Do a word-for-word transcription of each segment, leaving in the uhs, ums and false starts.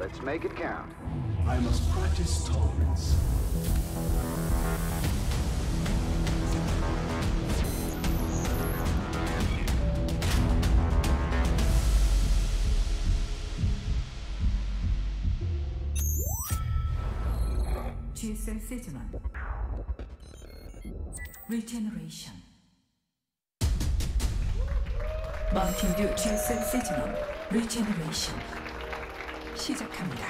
Let's make it count. I must practice tolerance. 지에스엘 시즌 원 Regeneration Mountain Dew 지에스엘 시즌 원 Regeneration 시작합니다.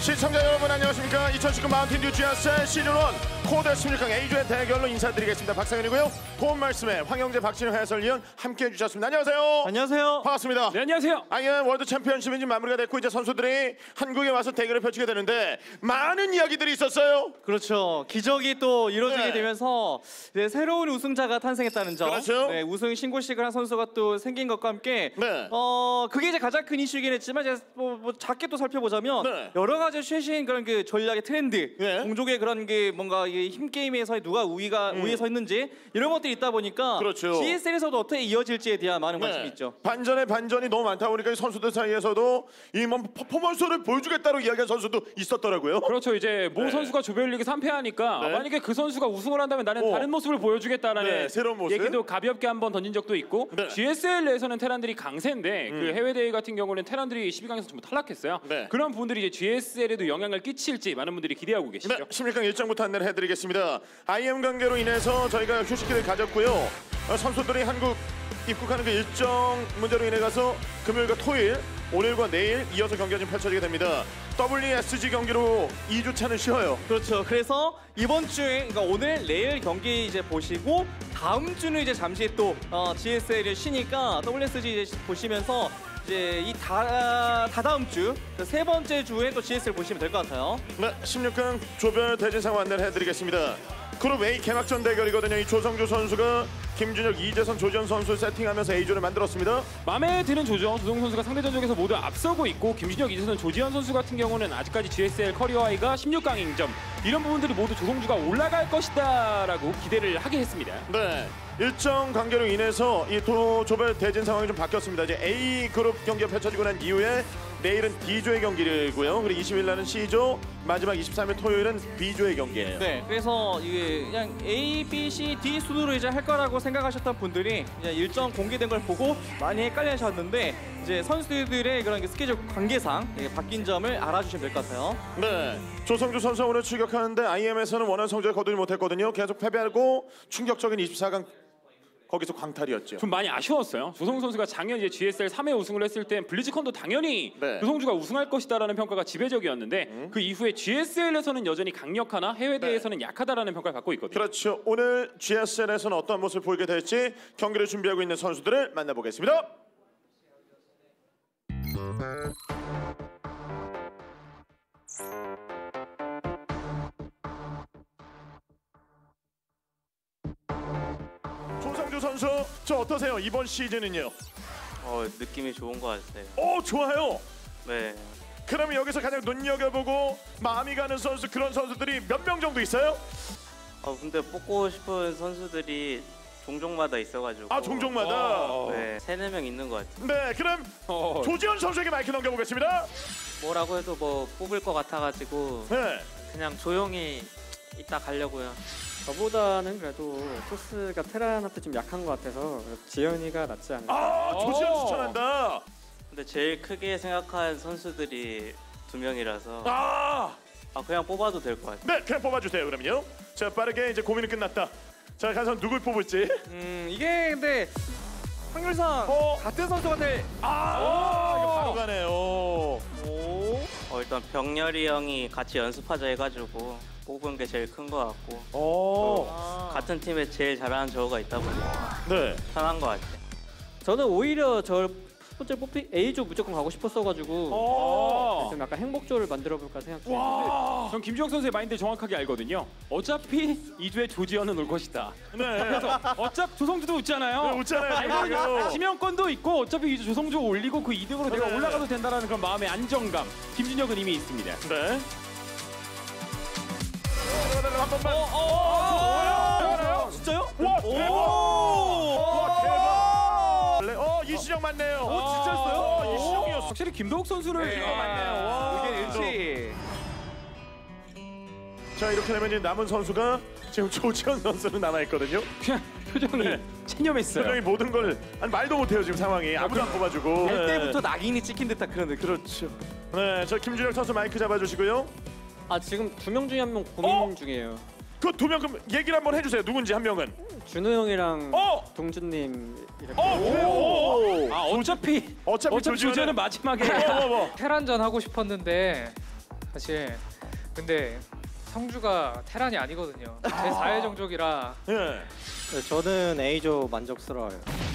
시청자 여러분 안녕하십니까. 이천십구 Mountain Dew 지에스엘 시즌 원 코드 십육 강 A조의 대결로 인사드리겠습니다. 박상현이고요. 도움 말씀에 황영재, 박진영 해설위원 함께해 주셨습니다. 안녕하세요. 안녕아요 반갑습니다. 네, 안녕하세요. 아이엠 월드 챔피언십이 지금 마무리가 됐고 이제 선수들이 한국에 와서 대결을 펼치게 되는데 많은 이야기들이 있었어요. 그렇죠. 기적이 또 이루어지게 네. 되면서 이제 새로운 우승자가 탄생했다는 점. 그렇죠. 네, 우승 신고식을 한 선수가 또 생긴 것과 함께 네. 어 그게 이제 가장 큰 이슈이긴 했지만 이제 뭐, 뭐 작게 또 살펴보자면 네. 여러 가지 최신 그런 그 전략의 트렌드, 네. 공족의 그런 게 뭔가 힘 게임에서 누가 우위가 음. 우위에 서 있는지 이런 것들이 있다 보니까 그렇죠. 지에스엘에서도 어떻게 이어질지에 대한 많은 관심이 네. 있죠. 반전에 반전이 너무 많다 보니까 선수들 사이에서도 이 퍼포먼스를 보여주겠다고 이야기한 선수도 있었더라고요. 그렇죠. 이제 모 네. 선수가 조별리그 삼패하니까 네. 만약에 그 선수가 우승을 한다면 나는 오. 다른 모습을 보여주겠다라는 네. 새로운 모습. 얘기도 가볍게 한번 던진 적도 있고 네. 지에스엘 내에서는 테란들이 강세인데 음. 그 해외 대회 같은 경우는 테란들이 십이 강에서 전부 탈락했어요. 네. 그런 부분들이 이제 지에스엘에도 영향을 끼칠지 많은 분들이 기대하고 계시죠. 네. 십육 강 일정부터 안내를 해드리겠습니다. 겠습니다. 아이엠 관계로 인해서 저희가 휴식기를 가졌고요. 선수들이 한국 입국하는 그 일정 문제로 인해 가서 금요일과 토요일, 오늘과 내일 이어서 경기가 좀 펼쳐지게 됩니다. 더블유에스지 경기로 이 주차는 쉬어요. 그렇죠. 그래서 이번 주에, 그러니까 오늘, 내일 경기 이제 보시고 다음 주는 이제 잠시 또 어, 지에스엘을 쉬니까 더블유에스지 이제 보시면서 이제 이 다, 다다음 주, 세 번째 주에 또 지에스엘 보시면 될 것 같아요. 네, 십육 강 조별 대진 상황 안내를 해드리겠습니다. 그룹 A 개막전 대결이거든요. 이 조성주 선수가 김준혁, 이재선, 조지현 선수를 세팅하면서 A조를 만들었습니다. 마음에 드는 조죠. 조성주 선수가 상대 전적에서 모두 앞서고 있고 김준혁, 이재선, 조지현 선수 같은 경우는 아직까지 지에스엘 커리어 하이가 십육 강 잉점 이런 부분들이 모두 조성주가 올라갈 것이다 라고 기대를 하게 했습니다. 네, 일정 관계로 인해서 이 도 조별 대진 상황이 좀 바뀌었습니다. 이제 A 그룹 경기가 펼쳐지고 난 이후에 내일은 D조의 경기고요. 그리고 이십일 날은 C조, 마지막 이십삼 일 토요일은 B조의 경기예요. 네, 그래서 이게 그냥 A, B, C, D 순으로 이제 할 거라고 생각하셨던 분들이 이제 일정 공개된 걸 보고 많이 헷갈리셨는데 이제 선수들의 그런 스케줄 관계상 바뀐 점을 알아주시면 될 것 같아요. 네, 조성주 선수가 오늘 출격하는데 아이엠에서는 원하는 성적을 거두지 못했거든요. 계속 패배하고 충격적인 이십사 강. 거기서 광탈이었죠. 좀 많이 아쉬웠어요. 조성주 선수가 작년 이제 지에스엘 삼 회 우승을 했을 땐 블리즈컨도 당연히 네. 조성주가 우승할 것이다라는 평가가 지배적이었는데 음. 그 이후에 지에스엘에서는 여전히 강력하나 해외 대회에서는 네. 약하다라는 평가를 받고 있거든요. 그렇죠. 오늘 지에스엘에서는 어떤 모습을 보이게 될지 경기를 준비하고 있는 선수들을 만나보겠습니다. 조성주 선수, 저 어떠세요? 이번 시즌은요? 어, 느낌이 좋은 것 같아요. 오, 좋아요. 네. 그럼 여기서 가장 눈여겨보고 마음이 가는 선수, 그런 선수들이 몇 명 정도 있어요? 어, 근데 뽑고 싶은 선수들이 종종마다 있어가지고. 아, 종종마다? 오. 네, 세네 명 있는 것 같아요. 네, 그럼 오. 조지현 선수에게 마이크 넘겨보겠습니다. 뭐라고 해도 뭐 뽑을 것 같아가지고 네. 그냥 조용히 이따 가려고요. 저보다는 그래도 토스가 테란한테 좀 약한 것 같아서 지현이가 낫지 않을까. 아, 조지현 추천한다. 근데 제일 크게 생각한 선수들이 두 명이라서 아, 아 그냥 뽑아도 될 것 같아요. 네, 그냥 뽑아주세요. 그럼요. 자, 빠르게 이제 고민이 끝났다. 자, 가서 누굴 뽑을지. 음, 이게 근데 확률상 어. 같은 선수한테 아, 오, 이거 바로 가네요. 오, 어, 일단 병렬이 형이 같이 연습하자 해가지고. 뽑은 게 제일 큰 것 같고 또 아 같은 팀에 제일 잘하는 저가 있다 보니까 네. 편한 것 같아요. 저는 오히려 저 첫 번째 뽑힌 A조 무조건 가고 싶었어가지고 좀 약간 행복조를 만들어볼까 생각 중이에요. 전 김준혁 선수의 마인드 정확하게 알거든요. 어차피 이 주에 조지현은 올 것이다. 네. 그래서 어차피 조성주도 웃잖아요. 네, 웃잖아요. 지명권도 있고 어차피 이 주 조성주 올리고 그 이 등으로 네. 내가 올라가도 된다라는 그런 마음의 안정감. 김준혁은 이미 있습니다. 네. 한 번만. 어, 어, 어, 어, 어, 어, 어, 진짜요? 와 대박! 와 대박! 신영 맞네요. 오, 아, 진짜였어요? 아, 이 신영이었어. 확실히 김도욱 선수를 신영 네. 맞네요. 와, 이게 일치. 자, 이렇게 되면 이제 남은 선수가 지금 조지현 선수는 남아 있거든요. 그냥 표정이 네. 체념했어요. 표정이 모든 걸 아니, 말도 못해요 지금 상황이. 아무도 안 뽑아주고. 될 때부터 네. 낙인이 찍힌 듯한 그런 느낌. 그렇죠. 네, 저 김준혁 선수 마이크 잡아주시고요. 아 지금 두 명 중에 한 명 고민 어? 중이에요. 그 두 명 그럼 얘기를 한번 해주세요. 누군지 한 명은. 준호 형이랑 어? 동준님. 이렇게. 어, 그래요? 오! 오! 아 어차피 어차피, 어차피 주제는 마지막에. 테란전 하고 싶었는데 사실 근데. 성주가 테란이 아니거든요. 제 사 회 정족이라. 예. 저는 A조 만족스러워요.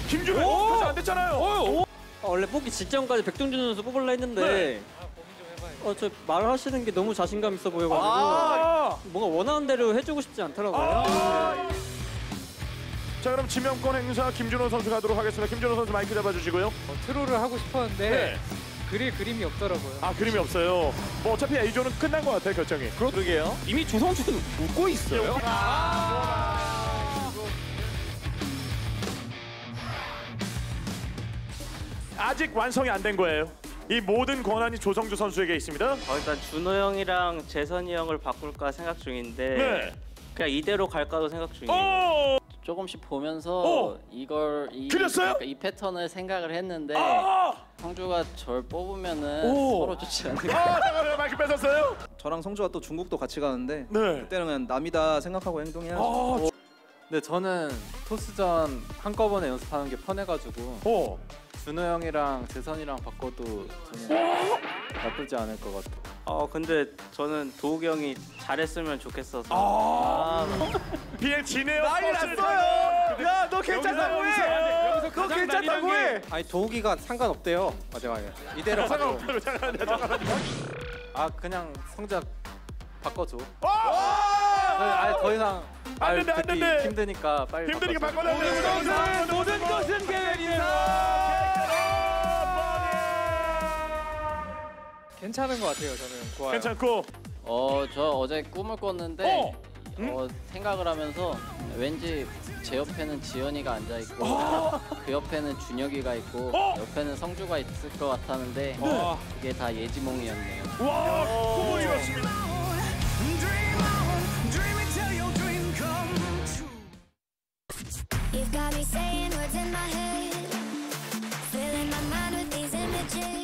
김준혁 뽑아서 안 됐잖아요. 오! 오! 아, 원래 뽑기 직전까지 백동준 선수 뽑으려 했는데 네. 아, 고민 좀 해봐야지. 어, 저 말하시는 게 너무 자신감 있어 보여가지고 아 뭔가 원하는 대로 해주고 싶지 않더라고요. 아 네. 자 그럼 지명권 행사 김준호 선수 가도록 하겠습니다. 김준호 선수 마이크 잡아주시고요. 어, 트롤을 하고 싶었는데. 네. 그릴 그림이 없더라고요. 아 그림이 없어요. 뭐 어차피 A조는 끝난 것 같아요 결정이. 그러게요. 이미 조성주는 웃고 있어요. 아 아 아직 완성이 안 된 거예요. 이 모든 권한이 조성주 선수에게 있습니다. 어, 일단 준호 형이랑 재선이 형을 바꿀까 생각 중인데 네. 그냥 이대로 갈까도 생각 중이에요. 조금씩 보면서 오! 이걸 이, 그러니까 이 패턴을 생각을 했는데 아! 성주가 절 뽑으면은 오! 서로 좋지 않을까. 아, 잠깐만요. 마이크 뺏었어요? 저랑 성주가 또 중국도 같이 가는데 네. 그때는 그냥 남이다 생각하고 행동해야죠. 아, 근데 저는 토스전 한꺼번에 연습하는 게 편해가지고 오! 준호 형이랑 재선이랑 바꿔도 전혀 나쁘지 않을 것 같아요. 어 근데 저는 도욱이 형이 잘했으면 좋겠어서. 아, 비엘 진에어 난리 났어요. 야 너 괜찮다고 해. 너 괜찮다고 해. 아니 도욱이가 상관없대요. 맞아요. 이대로 가도. 아 그냥 성적 바꿔줘. 아니 더 이상 안 된다 안 된다. 힘드니까 빨리. 힘드니까 바꿔라. 모든 것은 계획이에요. 괜찮은 것 같아요. 저는 좋아요. 괜찮고 어 저 어제 꿈을 꿨는데 어? 응? 어, 생각을 하면서 왠지 제 옆에는 지현이가 앉아 있고 어? 그 옆에는 준혁이가 있고 어? 옆에는 성주가 있을 것 같았는데 어. 그게 다 예지몽이었네요. 와 꿈이었습니다.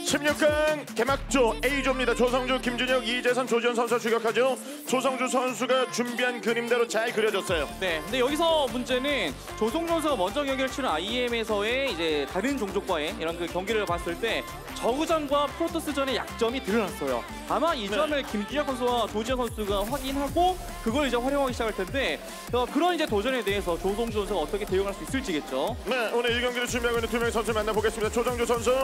십육 강 개막조 A조입니다. 조성주, 김준혁, 이재선, 조지현 선수가 추격하죠. 조성주 선수가 준비한 그림대로 잘 그려졌어요. 네, 근데 여기서 문제는 조성주 선수가 먼저 경기를 치른 아이이엠에서의 이제 다른 종족과의 이런 그 경기를 봤을 때 저그전과 프로토스전의 약점이 드러났어요. 아마 이 점을 네. 김준혁 선수와 조지현 선수가 확인하고 그걸 이제 활용하기 시작할 텐데 그런 이제 도전에 대해서 조성주 선수가 어떻게 대응할 수 있을지겠죠. 네, 오늘 이 경기를 준비하고 있는 두 명의 선수를 만나보겠습니다. 조성주 선수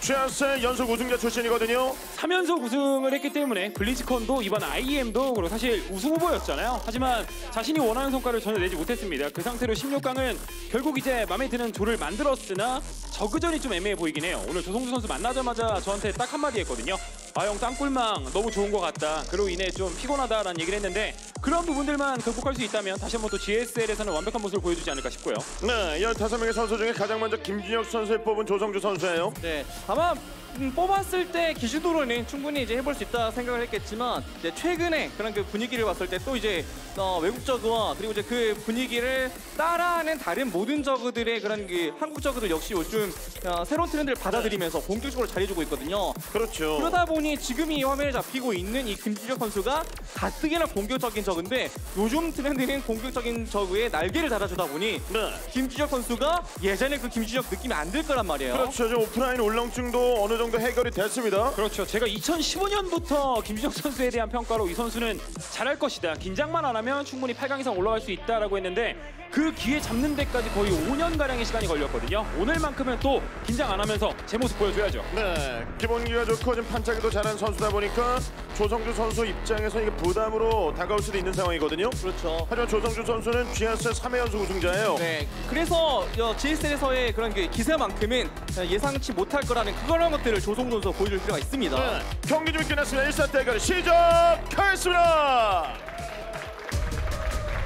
최하세 연속 우승자 출신이거든요. 삼 연속 우승을 했기 때문에 블리즈컨도 이번 아이엠도 그리고 사실 우승 후보였잖아요. 하지만 자신이 원하는 성과를 전혀 내지 못했습니다. 그 상태로 십육 강은 결국 이제 마음에 드는 조를 만들었으나 저그전이 좀 애매해 보이긴 해요. 오늘 조성주 선수 만나자마자 저한테 딱 한마디 했거든요. 아 형 땅굴망 너무 좋은 것 같다. 그로 인해 좀 피곤하다라는 얘기를 했는데 그런 부분들만 극복할 수 있다면 다시 한번 또 지에스엘에서는 완벽한 모습을 보여주지 않을까 싶고요. 네, 십오 명의 선수 중에 가장 먼저 김준혁 선수를 뽑은 조성주 선수예요. 네, 아마 음, 뽑았을 때 기준으로는 충분히 이제 해볼 수 있다 생각을 했겠지만 이제 최근에 그런 그 분위기를 봤을 때 또 이제 어, 외국 저그와 그리고 이제 그 분위기를 따라하는 다른 모든 저그들의 그런 그 한국 저그들 역시 요즘 어, 새로운 트렌드를 받아들이면서 공격적으로 잘해주고 있거든요. 그렇죠. 그러다 보니 지금 이 화면에 잡히고 있는 이 김준혁 선수가 가뜩이나 공격적인 저그인데 요즘 트렌드는 공격적인 저그에 날개를 달아주다 보니 네. 김준혁 선수가 예전에 그 김준혁 느낌이 안 들 거란 말이에요. 그렇죠. 저 오프라인 울렁증도 어느 정도 해결이 됐습니다. 그렇죠. 제가 이천십오 년부터 김준혁 선수에 대한 평가로 이 선수는 잘할 것이다. 긴장만 안 하면 충분히 팔 강 이상 올라갈 수 있다라고 했는데 그 기회 잡는 데까지 거의 오 년가량의 시간이 걸렸거든요. 오늘만큼은 또 긴장 안 하면서 제 모습 보여줘야죠. 네. 기본기가 좋고 좀 판짜기도 잘하는 선수다 보니까 조성주 선수 입장에서 이게 부담으로 다가올 수도 있는 상황이거든요. 그렇죠. 하지만 조성주 선수는 지에스엘 삼 회 연속 우승자예요. 네. 그래서 지에스엘에서의 그런 기세만큼은 예상치 못할 거라는 그런 것들을 조성주 선수가 보여줄 필요가 있습니다. 네, 경기 좀 끝났습니다. 일 사 대결 시작하겠습니다.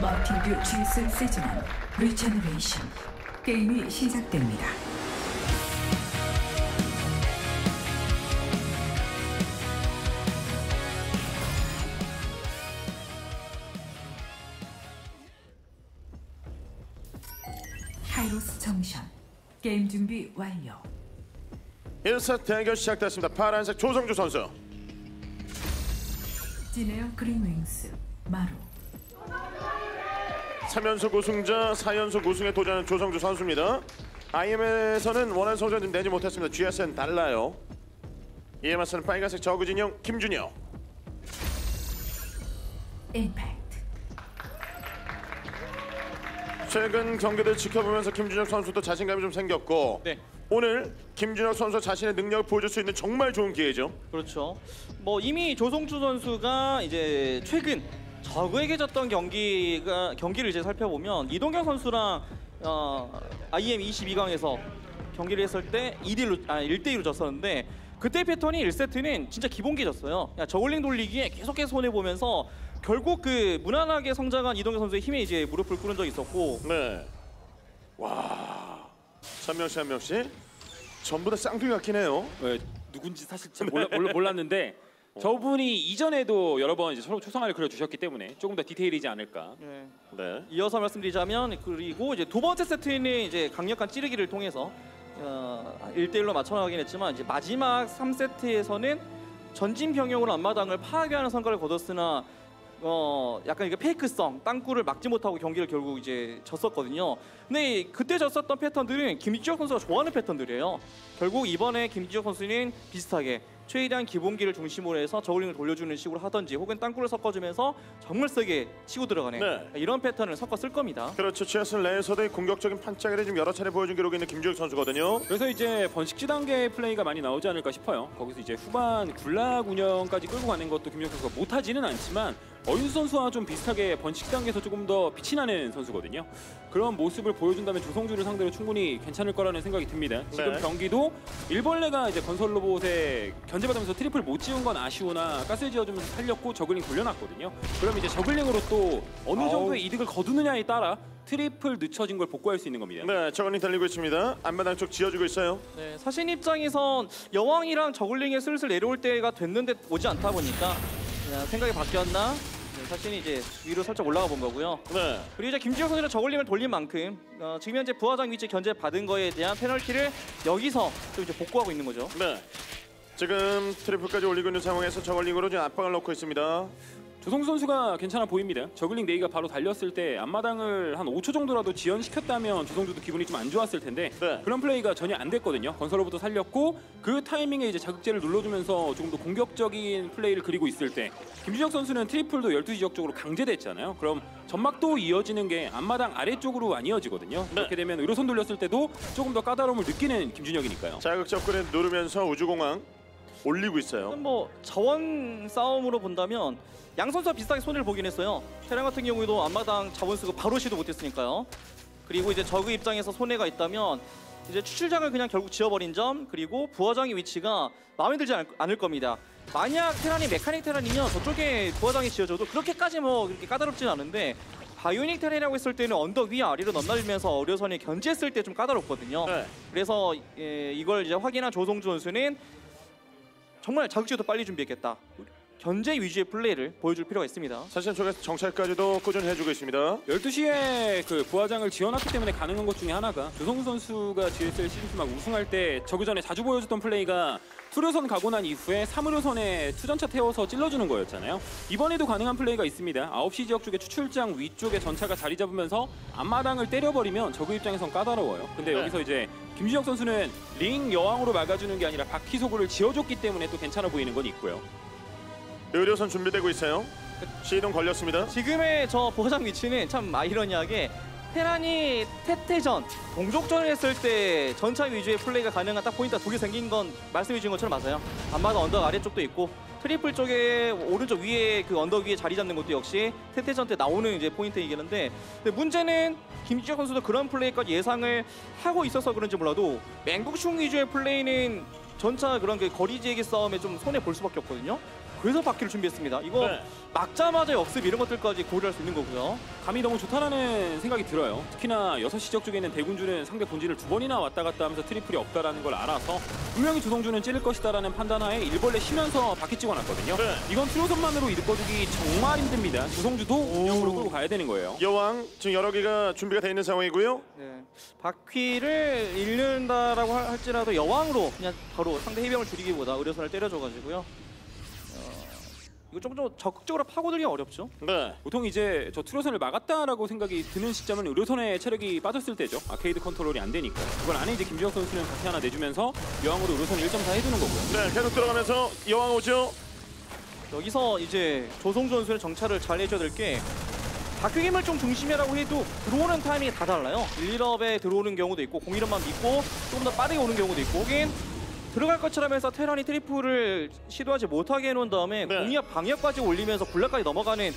Mountain Dew 지에스엘 시즌 리제너레이션 게임이 시작됩니다. 게임 준비 완료. 일 세트 대결 시작됐습니다. 파란색 조성주 선수, 진에어 그린 윙스 마루. 삼 연속 우승자, 사 연속 우승에 도전하는 조성주 선수입니다. 아이엠에서는 원하는 성적을 좀 내지 못했습니다. 지에스엘은 달라요. 이에 맞서는 빨간색 저그진영 김준혁. 임팩트. 최근 경기를 지켜보면서 김준혁 선수도 자신감이 좀 생겼고, 네. 오늘 김준혁 선수 자신의 능력을 보여줄 수 있는 정말 좋은 기회죠. 그렇죠. 뭐 이미 조성주 선수가 이제 최근 저그에게 졌던 경기가 경기를 이제 살펴보면 이동경 선수랑 어, 아이엠 이십이 강에서 경기를 했을 때 일 대 일로 졌었는데, 그때 패턴이 일 세트는 진짜 기본기 졌어요. 저글링 돌리기에 계속해서 손해보면서 결국 그 무난하게 성장한 이동경 선수의 힘에 이제 무릎을 꿇은 적이 있었고. 네. 와. 한 명씩 한 명씩 전부 다 쌍둥이 같긴 해요. 네, 누군지 사실 잘 몰라, 몰라, 몰랐는데 어. 저분이 이전에도 여러 번 이제 서로 초상화를 그려주셨기 때문에 조금 더 디테일이지 않을까. 네. 네. 이어서 말씀드리자면, 그리고 이제 두 번째 세트는 이제 강력한 찌르기를 통해서 어, 일 대 일로 맞춰나가긴 했지만, 이제 마지막 삼 세트에서는 전진 병영으로 앞마당을 파괴하는 성과를 거뒀으나 어 약간 이게 페이크성 땅굴을 막지 못하고 경기를 결국 이제 졌었거든요. 근데 그때 졌었던 패턴들은 김지혁 선수가 좋아하는 패턴들이에요. 결국 이번에 김지혁 선수는 비슷하게 최대한 기본기를 중심으로 해서 저울링을 돌려주는 식으로 하든지, 혹은 땅굴을 섞어주면서 정말 세게 치고 들어가는, 네. 이런 패턴을 섞어 쓸 겁니다. 그렇죠. 지에스엘 내에서도 공격적인 판짜기를 좀 여러 차례 보여준 기록이 있는 김준혁 선수거든요. 그래서 이제 번식지 단계의 플레이가 많이 나오지 않을까 싶어요. 거기서 이제 후반 군락 운영까지 끌고 가는 것도 김준혁 선수가 못하지는 않지만, 어윤수 선수와 좀 비슷하게 번식지 단계에서 조금 더 빛이 나는 선수거든요. 그런 모습을 보여준다면 조성주를 상대로 충분히 괜찮을 거라는 생각이 듭니다. 지금 네. 경기도 일벌레가 이제 건설 로봇에 견 받으면서 트리플 못 지운 건 아쉬우나 가스 지어주면서 살렸고 저글링 돌려놨거든요. 그럼 이제 저글링으로 또 어느 정도의 이득을 거두느냐에 따라 트리플 늦춰진 걸 복구할 수 있는 겁니다. 네, 저글링 달리고 있습니다. 앞마당 쪽 지어주고 있어요. 네, 사신 입장에선 여왕이랑 저글링에 슬슬 내려올 때가 됐는데 오지 않다 보니까 그냥 생각이 바뀌었나? 네, 사신이 이제 위로 살짝 올라가 본 거고요. 네. 그리고 이제 김지혁 선수는 저글링을 돌린 만큼 어, 지금 현재 부하장 위치 견제 받은 거에 대한 페널티를 여기서 좀 이제 복구하고 있는 거죠. 네. 지금 트리플까지 올리고 있는 상황에서 저글링으로 지금 압박을 넣고 있습니다. 조성주 선수가 괜찮아 보입니다. 저글링 네이가 바로 달렸을 때 앞마당을 한 오 초 정도라도 지연시켰다면 조성주도 기분이 좀 안 좋았을 텐데, 네. 그런 플레이가 전혀 안 됐거든요. 건설로부터 살렸고, 그 타이밍에 이제 자극제를 눌러주면서 조금 더 공격적인 플레이를 그리고 있을 때, 김준혁 선수는 트리플도 열두 지역 쪽으로 강제됐잖아요. 그럼 점막도 이어지는 게 앞마당 아래쪽으로 안 이어지거든요. 네. 그렇게 되면 의료선 돌렸을 때도 조금 더 까다로움을 느끼는 김준혁이니까요. 자극제 업그레이드 누르면서 우주공항 올리고 있어요. 뭐 자원 싸움으로 본다면 양 선수와 비슷하게 손해를 보긴 했어요. 테란 같은 경우에도 앞마당 자원 쓰고 바로 시도 못했으니까요. 그리고 이제 저그 입장에서 손해가 있다면 이제 추출장을 그냥 결국 지어버린 점, 그리고 부화장의 위치가 마음에 들지 않을, 않을 겁니다. 만약 테란이 메카닉 테란이면 저쪽에 부화장이 지어져도 그렇게까지 뭐 그렇게 까다롭진 않은데, 바이오닉 테란이라고 했을 때는 언덕 위 아래로 넘나들면서 어려선에 견제했을 때 좀 까다롭거든요. 네. 그래서 예, 이걸 이제 확인한 조성주 선수는 정말 자극지도 빨리 준비했겠다. 견제 위주의 플레이를 보여줄 필요가 있습니다. 사실 저기서 정찰까지도 꾸준히 해주고 있습니다. 열두 시에 그 부하장을 지어놨기 때문에 가능한 것 중에 하나가, 조성주 선수가 지에스엘 시즌 투 막 우승할 때 저그 전에 자주 보여줬던 플레이가 투 료선 가고 난 이후에 삼 료선에 투전차 태워서 찔러주는 거였잖아요. 이번에도 가능한 플레이가 있습니다. 아홉 시 지역 쪽에 추출장 위쪽에 전차가 자리 잡으면서 앞마당을 때려버리면 저그 입장에선 까다로워요. 근데 네. 여기서 이제 김준혁 선수는 링 여왕으로 막아주는 게 아니라 바퀴소구를 지어줬기 때문에 또 괜찮아 보이는 건 있고요. 의료선 준비되고 있어요. 시동 걸렸습니다. 지금의 저 보장 위치는 참 아이러니하게 테란이 태태전, 동족전을 했을 때 전차 위주의 플레이가 가능한 딱 포인트가 두 개 생긴 건 말씀해 주신 것처럼 맞아요. 앞마다 언덕 아래쪽도 있고, 트리플 쪽에 오른쪽 위에 그 언덕 위에 자리 잡는 것도 역시 태태전 때 나오는 이제 포인트이긴 한데, 근데 문제는 김지혁 선수도 그런 플레이까지 예상을 하고 있어서 그런지 몰라도 맹국충 위주의 플레이는 전차 그런 그 거리지기 싸움에 좀 손해 볼 수밖에 없거든요. 그래서 바퀴를 준비했습니다. 이거 네. 막자마자 역습 이런 것들까지 고려할 수 있는 거고요. 감이 너무 좋다라는 생각이 들어요. 특히나 여섯 시 지역 쪽에 있는 대군주는 상대 본진을 두 번이나 왔다 갔다 하면서 트리플이 없다라는 걸 알아서 분명히 조성주는 찔릴 것이다라는 판단하에 일벌레 쉬면서 바퀴 찍어놨거든요. 네. 이건 트로선만으로 이득 거두기 정말 힘듭니다. 조성주도 운영으로 끌고 가야 되는 거예요. 여왕 지금 여러 개가 준비가 돼 있는 상황이고요. 네. 바퀴를 잃는다라고 할지라도 여왕으로 그냥 바로 상대 해병을 줄이기보다 의료선을 때려줘가지고요. 이거 조금 더 적극적으로 파고들기 어렵죠? 네. 보통 이제 저 투로선을 막았다라고 생각이 드는 시점은 의료선의 체력이 빠졌을 때죠. 아케이드 컨트롤이 안 되니까. 그걸 안에 이제 김준혁 선수는 다시 하나 내주면서 여왕으로 의료선 일 점 사 해주는 거고요. 네, 계속 들어가면서 여왕 오죠. 여기서 이제 조성주 선수는 정찰을 잘 해줘야 될 게 바퀴기물총 중심이라고 해도 들어오는 타이밍이 다 달라요. 일, 일업에 들어오는 경우도 있고 공 일업만 믿고 조금 더 빠르게 오는 경우도 있고 하긴 들어갈 것처럼 해서 테란이 트리플을 시도하지 못하게 해놓은 다음에 네. 공이압 방역까지 올리면서 군락까지 넘어가는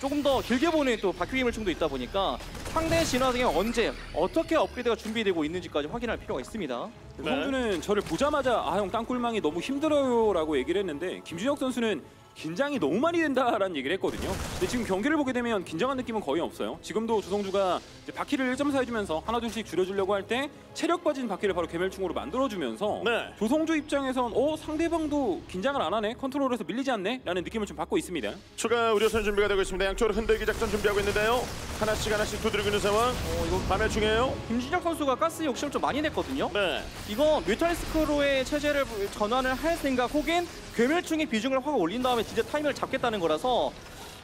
조금 더 길게 보는 또 바퀴기물총도 있다 보니까 상대 진화등에 언제 어떻게 업그레이드가 준비되고 있는지까지 확인할 필요가 있습니다. 네. 성주는 저를 보자마자 아 형 땅굴망이 너무 힘들어요 라고 얘기를 했는데 김준혁 선수는 긴장이 너무 많이 된다라는 얘기를 했거든요. 근데 지금 경기를 보게 되면 긴장한 느낌은 거의 없어요. 지금도 조성주가 이제 바퀴를 일 점 사 해주면서 하나 둘씩 줄여주려고 할 때 체력 빠진 바퀴를 바로 개멸충으로 만들어주면서 네. 조성주 입장에선 어? 상대방도 긴장을 안 하네? 컨트롤에서 밀리지 않네? 라는 느낌을 좀 받고 있습니다. 추가 우려선 준비가 되고 있습니다. 양쪽으로 흔들기 작전 준비하고 있는데요. 하나씩 하나씩 두드리고 있는 상황. 어, 이거 밤에 중요해요. 김준혁 선수가 가스 욕심을 좀 많이 냈거든요. 네. 이거 뮤탈스크로의 체제를 전환을 할 생각 혹은 괴멸충의 비중을 확 올린 다음에 진짜 타이밍을 잡겠다는 거라서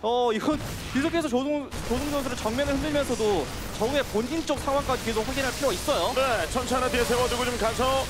어 이건 계속해서 조성, 조성주 선수를 정면을 흔들면서도 정우의 본진 쪽 상황까지 계속 확인할 필요가 있어요. 네, 천차 하나 뒤에 세워두고 좀 가서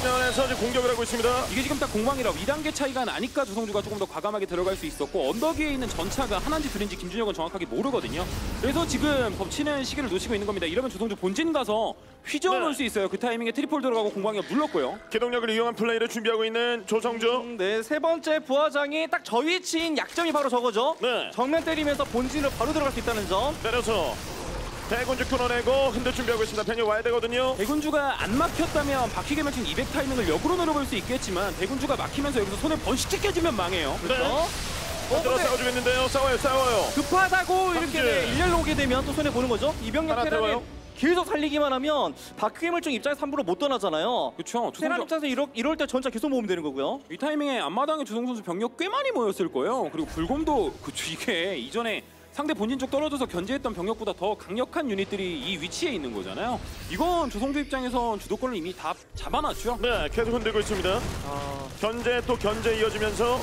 정면에서 지금 공격을 하고 있습니다. 이게 지금 딱 공방이라 이 단계 차이가 나니까 조성주가 조금 더 과감하게 들어갈 수 있었고 언덕 위에 있는 전차가 하나인지 둘인지 김준혁은 정확하게 모르거든요. 그래서 지금 덮치는 시기를 놓치고 있는 겁니다. 이러면 조성주 본진 가서 휘저어 놓을 네. 수 있어요. 그 타이밍에 트리플 들어가고 공방에 물렀고요. 기동력을 이용한 플레이를 준비하고 있는 조성주. 음, 네, 세 번째 부하장이 딱 저 위치인 약점이 바로 저거죠. 네. 정면 때리면서 본진으로 바로 들어갈 수 있다는 점. 때려서 대군주 끊어내고 흔들 준비하고 있습니다. 대군주 와야 되거든요. 대군주가 안 막혔다면 바퀴 개멸충 이백 타이밍을 역으로 노려볼 수 있겠지만 대군주가 막히면서 여기서 손을 번식 찢겨지면 망해요. 그렇죠? 네. 흔들어 싸워주겠는데요. 싸워요, 싸워요. 급하다고 이렇게 네, 일렬로 오게 되면 또 손해 보는 거죠. 이병력 테란이 계속 살리기만 하면 바퀴물중 입장에서 함부로 못 떠나잖아요. 그렇죠. 테란 입장에서 이럴, 이럴 때 전차 계속 모으면 되는 거고요. 이 타이밍에 앞마당에 조성주 선수 병력 꽤 많이 모였을 거예요. 그리고 불곰도 그쵸, 이게 이전에 상대 본진 쪽 떨어져서 견제했던 병력보다 더 강력한 유닛들이 이 위치에 있는 거잖아요. 이건 조성주 입장에선 주도권을 이미 다 잡아놨죠. 네, 계속 흔들고 있습니다. 아... 견제 또 견제 이어지면서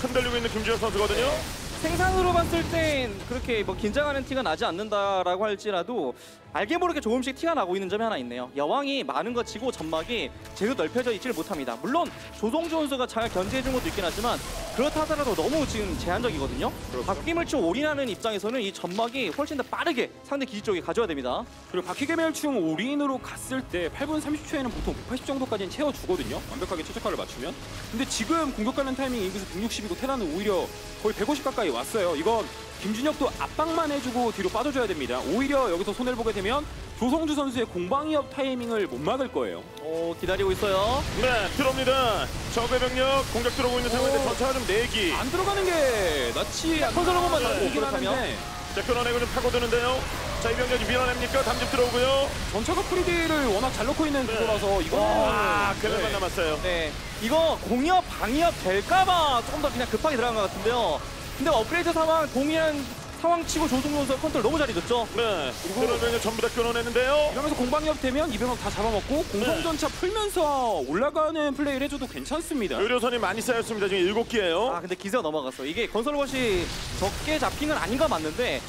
흔들리고 있는 김준혁 선수거든요. 네. 생산으로 봤을 땐 그렇게 뭐 긴장하는 티가 나지 않는다라고 할지라도 알게 모르게 조금씩 티가 나고 있는 점이 하나 있네요. 여왕이 많은 것 치고 점막이 제대로 넓혀져 있지를 못합니다. 물론 조성주 선수가 잘 견제해준 것도 있긴 하지만 그렇다 하더라도 너무 지금 제한적이거든요. 바퀴물충 올인하는 입장에서는 이 점막이 훨씬 더 빠르게 상대 기지 쪽에 가져야 됩니다. 그리고 바퀴개멸충 올인으로 갔을 때 팔 분 삼십 초에는 보통 백팔십 정도까지는 채워주거든요. 완벽하게 최적화를 맞추면. 근데 지금 공격하는 타이밍이 인구수 백육십이고 테란은 오히려 거의 백오십 가까이 왔어요. 이건 김준혁도 압박만 해주고 뒤로 빠져줘야 됩니다. 오히려 여기서 손해를 보게 되면 조성주 선수의 공방위협 타이밍을 못 막을 거예요. 오, 기다리고 있어요. 네, 들어옵니다. 적의 병력 공격 들어오고 있는 상황인데 전차가 좀 내기. 안 들어가는 게 낫지. 컨설러 것만 나오긴 하는데. 자, 끊어내고 좀 파고드는데요. 자, 이 병력이 밀어냅니까? 담즙 들어오고요. 전차가 프리딜을 워낙 잘 넣고 있는 구도라서 네. 이거. 아, 괴멸만 네. 남았어요. 네, 이거 공이업, 방이업 될까봐 조금 더 그냥 급하게 들어간 것 같은데요. 근데 업그레이드 상황 동일한 상황 치고 조성주 선수가 컨트롤 너무 잘 해줬죠. 네. 그러면 전부 다 끊어내는데요. 이러면서 공방역 되면 이병력 다 잡아먹고 공성전차 네. 풀면서 올라가는 플레이를 해줘도 괜찮습니다. 의료선이 많이 쌓였습니다. 지금 일곱 개예요. 아 근데 기세가 넘어갔어. 이게 건설것이 적게 잡힌 건 아닌 건 맞는데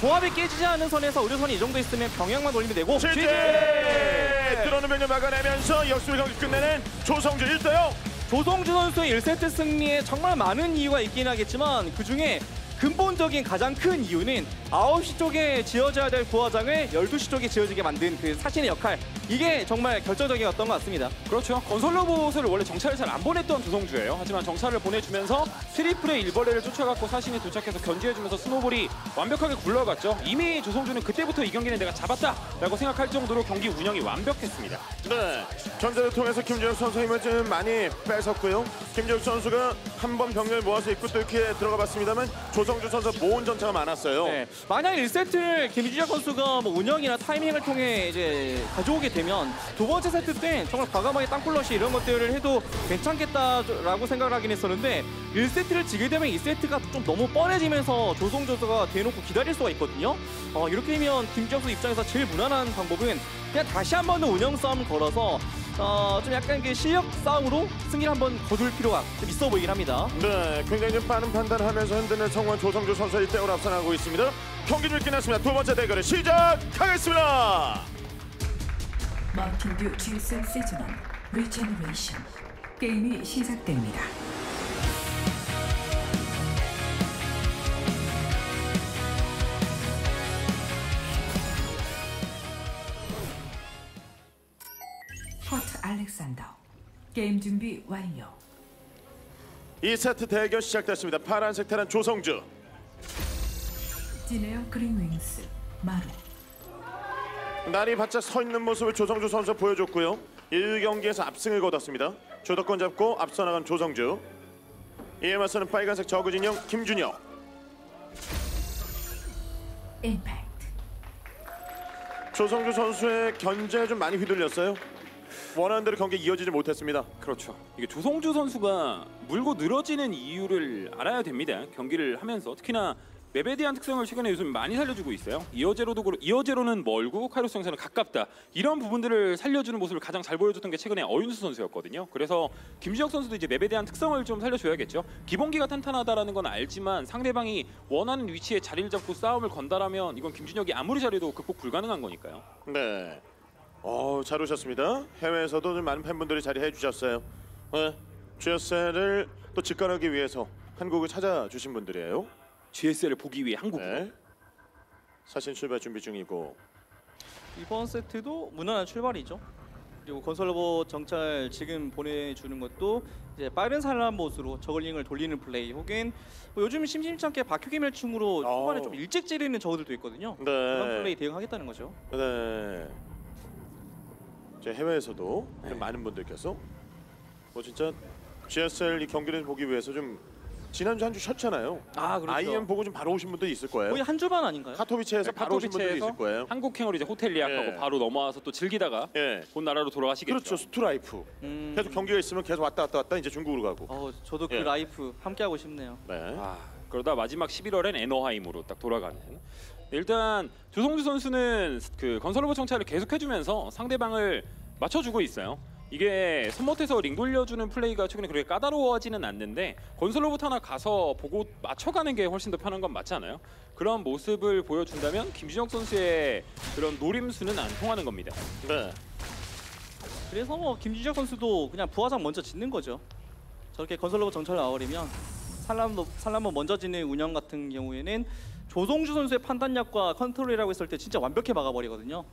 조합이 깨지지 않은 선에서 의료선이 이 정도 있으면 병역만 올리면 되고 실제 네. 들어오는 병력 막아내면서 역습을 경기 끝내는 조성주 일 대 영. 조성주 선수의 일 세트 승리에 정말 많은 이유가 있긴 하겠지만 그중에 근본적인 가장 큰 이유는 아홉 시 쪽에 지어져야 될 구화장을 열두 시 쪽에 지어지게 만든 그 사신의 역할, 이게 정말 결정적이었던 것 같습니다. 그렇죠. 건설 로봇을 원래 정찰을 잘 안 보냈던 조성주예요. 하지만 정찰을 보내주면서 트리플의 일벌레를 쫓아갖고 사신이 도착해서 견제해주면서 스노볼이 완벽하게 굴러갔죠. 이미 조성주는 그때부터 이 경기는 내가 잡았다라고 생각할 정도로 경기 운영이 완벽했습니다. 네, 견제를 통해서 김준혁 선수 힘을 좀 많이 뺏었고요. 김준혁 선수가 한 번 병력을 모아서 입구 뚫기에 들어가 봤습니다만 조성주 선수 모은 전차가 많았어요. 네, 만약 일 세트를 김준혁 선수가 뭐 운영이나 타이밍을 통해 이제 가져오게 되면 두 번째 세트 때 정말 과감하게 땅굴러시 이런 것들을 해도 괜찮겠다라고 생각을 하긴 했었는데 일 세트를 지게 되면 이 세트가 좀 너무 뻔해지면서 조성주 선수가 대놓고 기다릴 수가 있거든요. 어, 이렇게 되면 김준혁 선수 입장에서 제일 무난한 방법은 그냥 다시 한 번 더 운영 싸움 걸어서 어, 좀 약간 그 실력 싸움으로 승리를 한번 거둘 필요가 좀 있어 보이긴 합니다. 네, 굉장히 좀 빠른 판단하면서 흔드는 성원 조성주 선수 일 대 오로 앞서나가고 있습니다. 경기 중 끝났습니다. 두 번째 대결을 시작하겠습니다. Mountain Dew 지에스엘 시즌 원 리제너레이션 게임이 시작됩니다. 포트 알렉산더 게임 준비 완료. 이 세트 대결 시작됐습니다. 파란색 테란 조성주, 진에어 그린 윙스 마루. 날이 바짝 서 있는 모습을 조성주 선수 보여줬고요. 일 경기에서 압승을 거뒀습니다. 주도권 잡고 앞서 나간 조성주. 이에 맞서는 빨간색 저그 진영 김준혁. 임팩트. 조성주 선수의 견제에 좀 많이 휘둘렸어요. 원하는 대로 경기 이어지지 못했습니다. 그렇죠. 이게 조성주 선수가 물고 늘어지는 이유를 알아야 됩니다. 경기를 하면서 특히나 맵에 대한 특성을 최근에 요즘 많이 살려주고 있어요. 이어제로도 그렇고, 이어제로는 멀고 카이로스 형사는 가깝다, 이런 부분들을 살려주는 모습을 가장 잘 보여줬던 게 최근에 어윤수 선수였거든요. 그래서 김준혁 선수도 이제 맵에 대한 특성을 좀 살려줘야겠죠. 기본기가 탄탄하다라는 건 알지만 상대방이 원하는 위치에 자리를 잡고 싸움을 건다라면 이건 김준혁이 아무리 잘해도 극복 불가능한 거니까요. 네, 어, 잘 오셨습니다. 해외에서도 좀 많은 팬분들이 자리해 주셨어요. 네, 지에스엘을 또 직관하기 위해서 한국을 찾아주신 분들이에요. 지에스엘을 보기 위해 한국으로. 네. 사신 출발 준비 중이고 이번 세트도 무난한 출발이죠. 그리고 건설 로봇 정찰 지금 보내주는 것도 이제 빠른 산란봇으로 저글링을 돌리는 플레이, 혹은 뭐 요즘 심심찮게 바퀴 멸충으로 초반에 좀 일찍 찌르는 저그들도 있거든요. 네. 그런 플레이 대응하겠다는 거죠. 네. 이제 해외에서도 네. 좀 많은 분들께서 뭐 진짜 지에스엘 이 경기를 보기 위해서 좀 지난주 한 주 쉬었잖아요. 아, 그렇죠. 아이엠 보고 좀 바로 오신 분도 있을 거예요. 거의 한 주반 아닌가요? 카토비체에서 네, 바로 오신 분도 있을 거예요. 한국행으로 이제 호텔 예약하고 예. 바로 넘어와서 또 즐기다가 예. 본 나라로 돌아가시겠죠. 그렇죠. 스트라이프. 음... 계속 경기가 있으면 계속 왔다 갔다 왔다 이제 중국으로 가고. 어, 저도 그 예. 라이프 함께 하고 싶네요. 네. 아, 그러다 마지막 십일월엔 애너하임으로 딱 돌아가는. 일단 조성주 선수는 그 건설 로봇 정찰을 계속 해주면서 상대방을 맞춰주고 있어요. 이게 선못해서 링 돌려주는 플레이가 최근에 그렇게 까다로워지는 않는데 건설 로봇 하나 가서 보고 맞춰가는 게 훨씬 더 편한 건 맞잖아요. 그런 모습을 보여준다면 김준혁 선수의 그런 노림수는 안 통하는 겁니다. 네. 그래서 뭐 김준혁 선수도 그냥 부화장 먼저 짓는 거죠. 저렇게 건설 로봇 정찰을 나와버리면 산란봇, 산란봇 먼저 짓는 운영 같은 경우에는 조성주 선수의 판단력과 컨트롤이라고 했을 때 진짜 완벽히 막아버리거든요.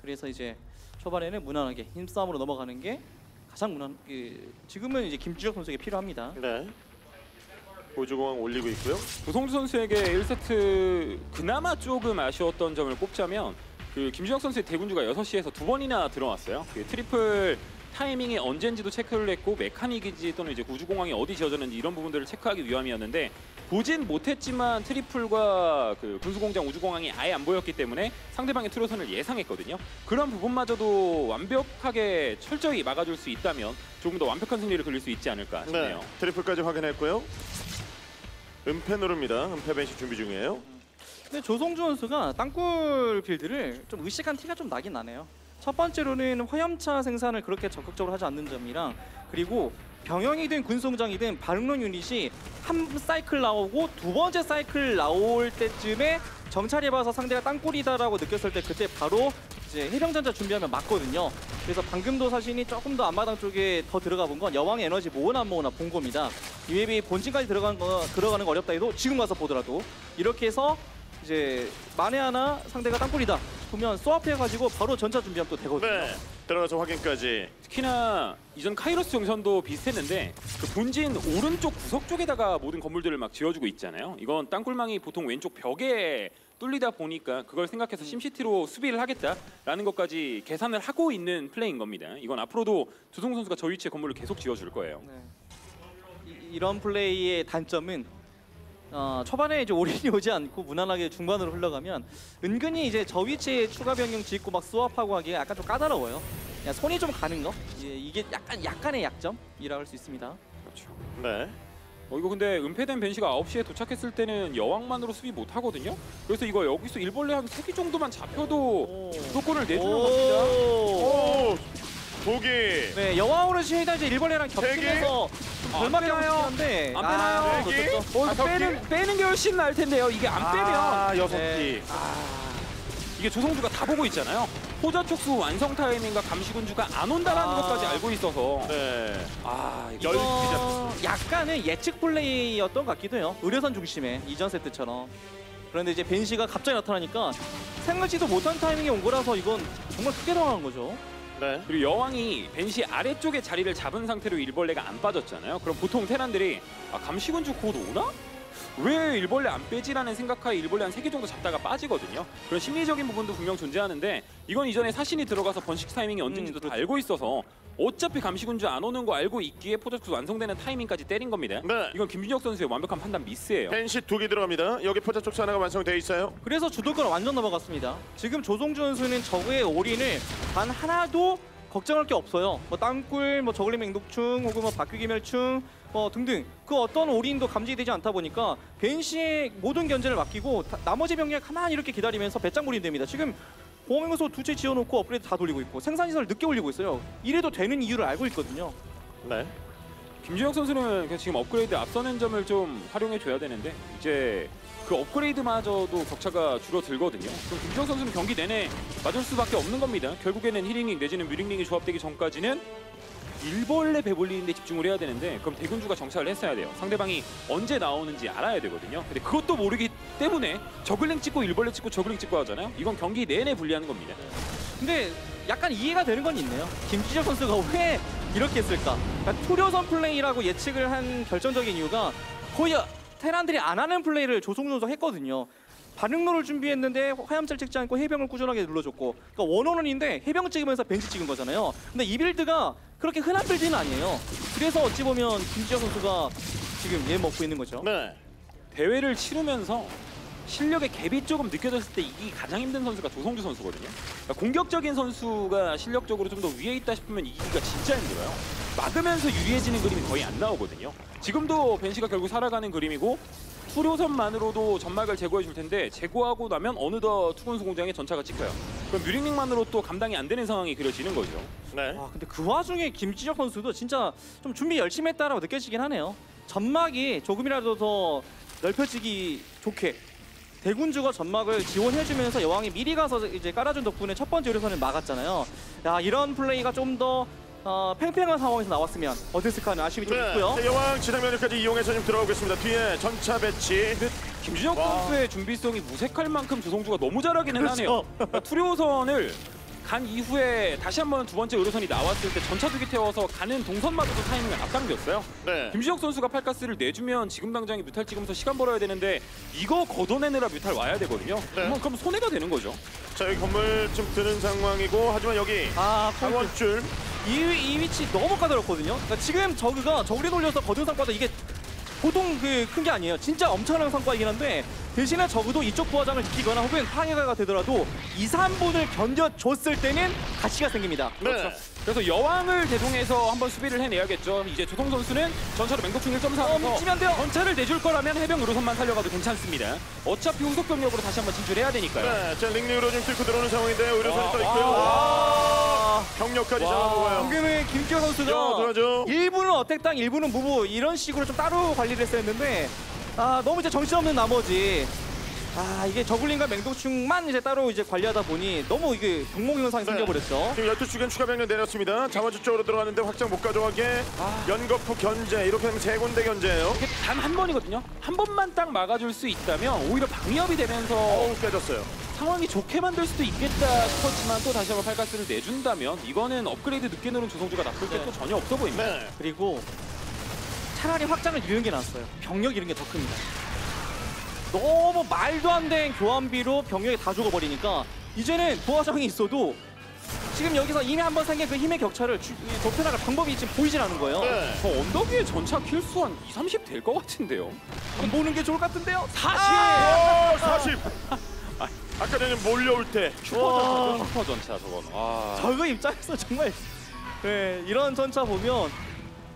그래서 이제 초반에는 무난하게 힘싸움으로 넘어가는 게 가장 무난. 그 지금은 이제 김준혁 선수에게 필요합니다. 네. 보조공항 올리고 있고요. 조성주 선수에게 일 세트 그나마 조금 아쉬웠던 점을 꼽자면 그 김준혁 선수의 대군주가 여섯 시에서 두 번이나 들어왔어요. 그 트리플 타이밍이 언젠지도 체크를 했고 메카닉이지 또는 이제 우주공항이 어디 지어졌는지 이런 부분들을 체크하기 위함이었는데 보진 못했지만 트리플과 그 군수공장 우주공항이 아예 안 보였기 때문에 상대방의 트로선을 예상했거든요. 그런 부분마저도 완벽하게 철저히 막아줄 수 있다면 조금 더 완벽한 승리를 거둘 수 있지 않을까 싶네요. 네, 트리플까지 확인했고요. 은폐 노릅니다. 은폐 벤시 준비 중이에요. 근데 조성주 선수가 땅굴 빌드를 좀 의식한 티가 좀 나긴 나네요. 첫 번째로는 화염차 생산을 그렇게 적극적으로 하지 않는 점이랑, 그리고 병영이든 군송장이든 발릉론 유닛이 한 사이클 나오고 두 번째 사이클 나올 때쯤에 정찰해봐서 상대가 땅굴이다라고 느꼈을 때 그때 바로 이제 해병전자 준비하면 맞거든요. 그래서 방금도 사신이 조금 더 앞마당 쪽에 더 들어가 본 건 여왕의 에너지 모으나 안 모으나 본 겁니다. 이 웹이 본진까지 들어가는 거 들어가는 거 어렵다 해도 지금 가서 보더라도 이렇게 해서 이제 만에 하나 상대가 땅굴이다 보면 소압해가지고 바로 전차 준비하면 또 되거든요. 네. 들어가서 확인까지. 특히나 이전 카이로스 용선도 비슷했는데 그 본진 오른쪽 구석 쪽에다가 모든 건물들을 막 지어주고 있잖아요. 이건 땅굴망이 보통 왼쪽 벽에 뚫리다 보니까 그걸 생각해서 심시티로 수비를 하겠다라는 것까지 계산을 하고 있는 플레이인 겁니다. 이건 앞으로도 조성주 선수가 저 위치에 건물을 계속 지어줄 거예요. 네. 이, 이런 플레이의 단점은 어, 초반에 이제 올인이 오지 않고 무난하게 중반으로 흘러가면 은근히 이제 저 위치에 추가 변경 짓고 막 스왑하고 하기에 약간 좀 까다로워요. 그냥 손이 좀 가는 거? 예, 이게 약간, 약간의 약점이라고 할 수 있습니다. 그렇죠. 네. 어, 이거 근데 은폐된 벤시가 아홉 시에 도착했을 때는 여왕만으로 수비 못 하거든요? 그래서 이거 여기서 일벌레 한 세 개 정도만 잡혀도 무조건을 내주는 겁니다. 오! 보기! 네, 여왕으로 시위다 이제 일벌레랑 겹치면서 얼마나요? 안 빼나요? 빼는 게 훨씬 나을 텐데요. 이게 안 아, 빼면 아, 여섯 티. 네. 아. 이게 조성주가 다 보고 있잖아요. 호자 촉수 완성 타이밍과 감시군주가 안 온다라는 아. 것까지 알고 있어서. 네. 아, 이거 어, 약간의 예측 플레이였던 것 같기도 해요. 의료선 중심에 이전 세트처럼. 그런데 이제 벤시가 갑자기 나타나니까 생각지도 못한 타이밍에 온 거라서 이건 정말 크게 당한 거죠. 네. 그리고 여왕이 벤시 아래쪽에 자리를 잡은 상태로 일벌레가 안 빠졌잖아요. 그럼 보통 테란들이 아, 감시군주 곧 오나? 왜 일벌레 안 빼지라는 생각하에 일벌레 한 세 개 정도 잡다가 빠지거든요. 그런 심리적인 부분도 분명 존재하는데 이건 이전에 사신이 들어가서 번식 타이밍이 언제인지도 음, 다 알고 있어서 어차피 감시군주 안 오는 거 알고 있기에 포자축수 완성되는 타이밍까지 때린 겁니다. 네. 이건 김준혁 선수의 완벽한 판단 미스예요. 벤시 두 개 들어갑니다. 여기 포자축수 하나가 완성돼 있어요. 그래서 주도권 완전 넘어갔습니다. 지금 조성주 선수는 적의 올인을 단 하나도 걱정할 게 없어요. 뭐 땅굴, 뭐 저글링 맹독충, 혹은 뭐 바퀴기 멸충 뭐 등등 그 어떤 올인도 감지되지 않다 보니까 벤시의 모든 견제를 맡기고 다, 나머지 병력 가만히 이렇게 기다리면서 배짱 몰인됩니다. 지금 보험연구소 두 채 지어놓고 업그레이드 다 돌리고 있고 생산시설 늦게 올리고 있어요. 이래도 되는 이유를 알고 있거든요. 네. 김준혁 선수는 그냥 지금 업그레이드 앞서는 점을 좀 활용해줘야 되는데 이제 그 업그레이드마저도 격차가 줄어들거든요. 그럼 김준혁 선수는 경기 내내 맞을 수밖에 없는 겁니다. 결국에는 힐링링 내지는 뮤링링이 조합되기 전까지는 일벌레 배불리는 데 집중을 해야 되는데 그럼 대군주가 정찰을 했어야 돼요. 상대방이 언제 나오는지 알아야 되거든요. 근데 그것도 모르기 때문에 저글링 찍고 일벌레 찍고 저글링 찍고 하잖아요. 이건 경기 내내 불리하는 겁니다. 근데 약간 이해가 되는 건 있네요. 김준혁 선수가 왜 이렇게 했을까? 그러니까 투려선 플레이라고 예측을 한 결정적인 이유가 거의 테란들이 안 하는 플레이를 조성주 선수가 했거든요. 반응로를 준비했는데 화염차를 찍지 않고 해병을 꾸준하게 눌러줬고 그러니까 원원원인데 해병을 찍으면서 벤치 찍은 거잖아요. 근데 이 빌드가 그렇게 흔한 빌드는 아니에요. 그래서 어찌 보면 김지혁 선수가 지금 얘 먹고 있는 거죠. 네. 대회를 치르면서 실력의 갭이 조금 느껴졌을 때 이기기 가장 힘든 선수가 조성주 선수거든요. 그러니까 공격적인 선수가 실력적으로 좀 더 위에 있다 싶으면 이기기가 진짜 힘들어요. 막으면서 유리해지는 그림이 거의 안 나오거든요. 지금도 벤시가 결국 살아가는 그림이고 수료선만으로도 점막을 제거해줄 텐데 제거하고 나면 어느덧 투군수 공장에 전차가 찍혀요. 그럼 뮤링링만으로 또 감당이 안 되는 상황이 그려지는 거죠. 네. 아 근데 그 와중에 김지혁 선수도 진짜 좀 준비 열심히 했다라고 느껴지긴 하네요. 점막이 조금이라도 더 넓혀지기 좋게 대군주가 점막을 지원해주면서 여왕이 미리 가서 이제 깔아준 덕분에 첫 번째 의료선을 막았잖아요. 야 이런 플레이가 좀 더 어, 팽팽한 상황에서 나왔으면 어땠을까 하는 아쉬움이 네. 좀 있고요. 네, 여왕 지상면역까지 이용해서 지금 들어오겠습니다. 뒤에 전차 배치. 김준혁 선수의 준비성이 무색할 만큼 조성주가 너무 잘하기는 그렇죠. 하네요. 투료선을 간 이후에 다시 한번 두 번째 의료선이 나왔을 때 전차 두기 태워서 가는 동선마저도 타이밍을 앞당겼어요. 네. 김준혁 선수가 팔가스를 내주면 지금 당장에 뮤탈 찍으면서 시간 벌어야 되는데 이거 걷어내느라 뮤탈 와야 되거든요. 네. 그럼, 그럼 손해가 되는 거죠. 자 여기 건물 좀 드는 상황이고 하지만 여기 아, 강원줄 이, 이 위치 너무 까다롭거든요. 그러니까 지금 저그가 저글이 돌려서 거둔 성과도 이게 보통 그 큰 게 아니에요. 진짜 엄청난 성과이긴 한데 대신에 적어도 이쪽 부하장을 지키거나 혹은 방해가 되더라도 이, 삼 분을 견뎌줬을 때는 가치가 생깁니다. 네. 그렇죠. 그래서 여왕을 대동해서 한번 수비를 해내야겠죠. 이제 조성 선수는 전차로 맹독충 일 점 사에서 어, 전차를 내줄 거라면 해병 의료선만 살려가도 괜찮습니다. 어차피 후속 병력으로 다시 한번 진출해야 되니까요. 네, 자 링링으로 지금 뚫고 들어오는 상황인데요. 의료선이 떠있고요. 병력까지 잡아먹어요. 방금의 김기현 선수가 일 분은 어택당, 일 분은 무브 이런 식으로 좀 따로 관리를 했었는데 아 너무 이제 정신없는 나머지 아, 이게 저글링과 맹독충만 이제 따로 이제 관리하다 보니 너무 이게 병목 현상이 네. 생겨버렸죠. 지금 열두 시간 추가 병력 내렸습니다. 자원주 쪽으로 들어갔는데 확장 못 가져가게 아. 연거푸 견제 이렇게 하면 세 군데 견제예요. 이게 단 한 번이거든요. 한 번만 딱 막아줄 수 있다면 오히려 방위협이 되면서 어우 깨졌어요. 상황이 좋게 만들 수도 있겠다 싶었지만 또 다시 한번 팔가스를 내준다면 이거는 업그레이드 늦게 누른 조성주가 나쁠 게 또 네. 전혀 없어 보입니다. 네. 그리고 차라리 확장을 잃은 게 낫어요. 병력 잃은 게 더 큽니다. 너무 말도 안 되는 교환비로 병력이 다 죽어버리니까 이제는 부하장이 있어도 지금 여기서 이미 한번 생긴 그 힘의 격차를 좁혀나갈 방법이 지금 보이질 않은 거예요. 네. 저 언덕 위에 전차 킬수 한 이삼십 될 것 같은데요. 안 보는 게 좋을 것 같은데요. 사십! 아! 오, 사십! 아까 전에 몰려올 때 슈퍼전차죠, 슈퍼전차 저건. 아. 저거 입장에서 정말 네, 이런 전차 보면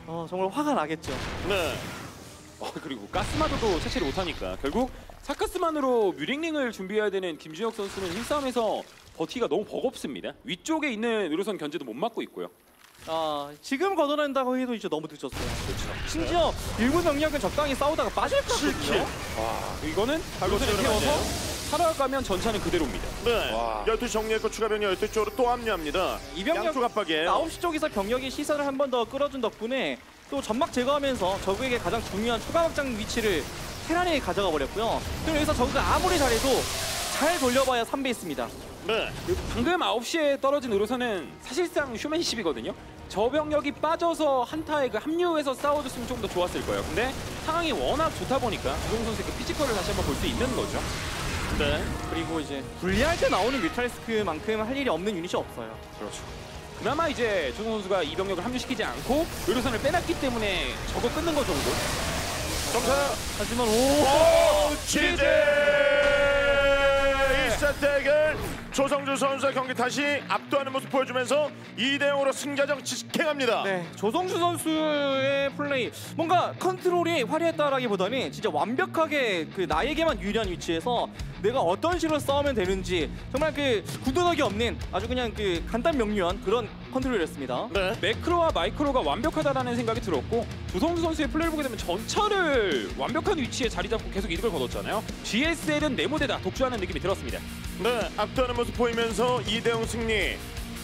어, 정말 화가 나겠죠. 네. 어, 그리고 가스마저도 채취를 못하니까 결국 사카스만으로 뮤링링을 준비해야 되는 김준혁 선수는 힘싸움에서 버티기가 너무 버겁습니다. 위쪽에 있는 의료선 견제도 못 막고 있고요. 아, 지금 걷어낸다고 해도 이제 너무 늦었어요. 그렇죠. 심지어 네. 일부 병력은 적당히 싸우다가 빠질 거거든요. 와, 이거는 발로스를 태워서 살아가면 전차는 그대로입니다. 네. 와. 열두 시 정리했고 추가 병력 열두 쪽으로 또 합류합니다. 이 병력 아홉 시 쪽에서 병력이 시선을 한 번 더 끌어준 덕분에 또 점막 제거하면서 저그에게 가장 중요한 추가 확장 위치를 테란에 가져가 버렸고요. 그럼 여기서 저그가 아무리 잘해도 잘 돌려봐야 삼 베이스입니다. 네. 방금 아홉 시에 떨어진 의료선은 사실상 휴맨십이거든요. 저 병력이 빠져서 한타에 그 합류해서 싸워줬으면 조금 더 좋았을 거예요. 근데 상황이 워낙 좋다 보니까 조성주 선수의 그 피지컬을 다시 한번 볼 수 있는 거죠. 네. 그리고 이제 불리할 때 나오는 뮤탈리스크만큼 할 일이 없는 유닛이 없어요. 그렇죠. 그나마 이제 조성주 선수가 이 병력을 합류시키지 않고 의료선을 빼놨기 때문에 저거 끊는 거 정도. 점사! 하지만 오! 오! 취재! 일 차 대결! 조성주 선수의 경기 다시 압도하는 모습 보여주면서 이 대 영으로 승자전 직행합니다. 네, 조성주 선수의 플레이 뭔가 컨트롤이 화려했다라기보다는 진짜 완벽하게 그 나에게만 유리한 위치에서 내가 어떤 식으로 싸우면 되는지 정말 그 구도덕이 없는 아주 그냥 그 간단 명료한 그런 컨트롤이었습니다. 네. 매크로와 마이크로가 완벽하다라는 생각이 들었고 조성주 선수의 플레이를 보게 되면 전차를 완벽한 위치에 자리 잡고 계속 이득을 거뒀잖아요. 지에스엘은 내 무대다 독주하는 느낌이 들었습니다. 네, 압도하는 모습 보이면서 이 대 영 승리,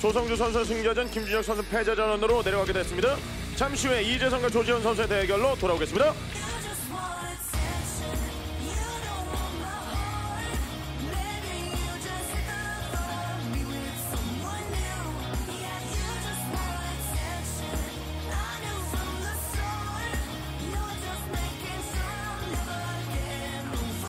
조성주 선수의 승자전, 김준혁 선수 패자전으로 내려가게 됐습니다. 잠시 후에 이재선과 조지현 선수의 대결로 돌아오겠습니다.